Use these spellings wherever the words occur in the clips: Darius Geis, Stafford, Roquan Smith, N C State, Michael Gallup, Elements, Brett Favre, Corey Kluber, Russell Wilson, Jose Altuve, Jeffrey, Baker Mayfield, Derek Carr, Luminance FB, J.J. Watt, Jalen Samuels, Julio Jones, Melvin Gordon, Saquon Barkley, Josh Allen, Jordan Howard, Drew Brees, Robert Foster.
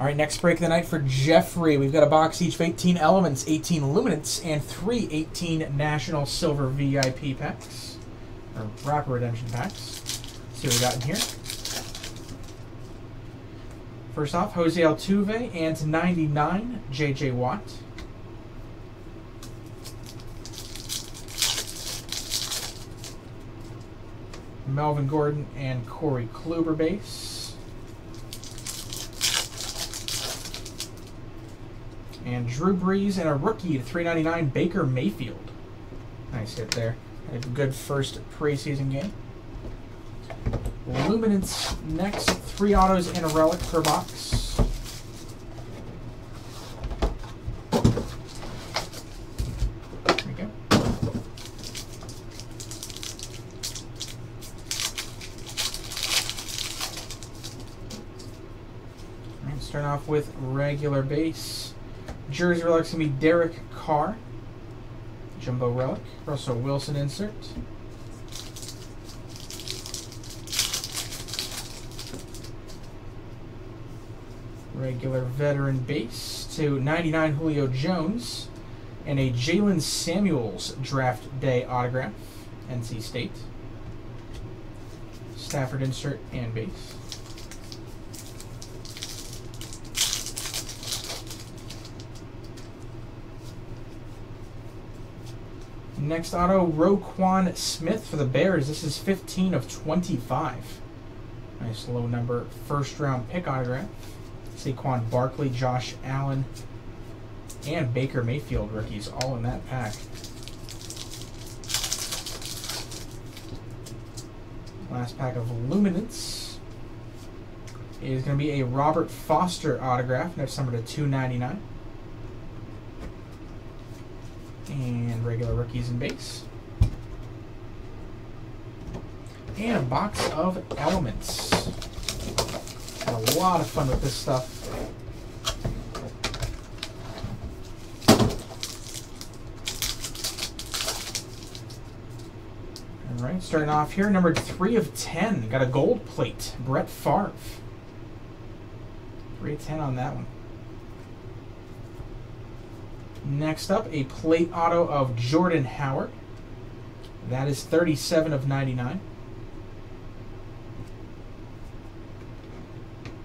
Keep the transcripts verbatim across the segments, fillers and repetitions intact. All right, next break of the night for Jeffrey. We've got a box each of eighteen Elements, eighteen Luminance, and three eighteen National Silver V I P packs, or Rapper Redemption packs. Let's see what we got in here. First off, Jose Altuve and ninety-nine, J J. Watt. Melvin Gordon and Corey Kluber base. And Drew Brees and a rookie to three ninety-nine, Baker Mayfield. Nice hit there. Had a good first preseason game. Luminance next. Three autos and a relic per box. There we go. Alright, starting off with regular base. Jersey relic's gonna be Derek Carr. Jumbo relic. Russell Wilson insert. Regular veteran base to ninety-nine Julio Jones and a Jalen Samuels draft day autograph, N C State. Stafford insert and base. Next auto, Roquan Smith for the Bears. This is fifteen of twenty-five. Nice low number, first round pick autograph. Saquon Barkley, Josh Allen, and Baker Mayfield rookies all in that pack. Last pack of Luminance is going to be a Robert Foster autograph, next number to two ninety-nine. And regular rookies in base. And a box of Elements. A lot of fun with this stuff. All right, starting off here, numbered three of ten. Got a gold plate, Brett Favre. Three of ten on that one. Next up, a plate auto of Jordan Howard. That is thirty-seven of ninety-nine.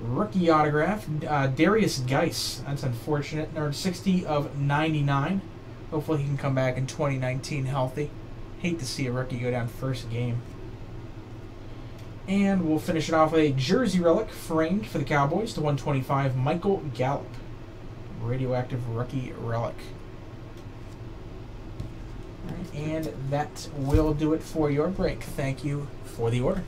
Rookie autograph, uh, Darius Geis. That's unfortunate. Number sixty of ninety-nine. Hopefully he can come back in twenty nineteen healthy. Hate to see a rookie go down first game. And we'll finish it off with a jersey relic framed for the Cowboys to one twenty-five, Michael Gallup. Radioactive rookie relic. All right, and that will do it for your break. Thank you for the order.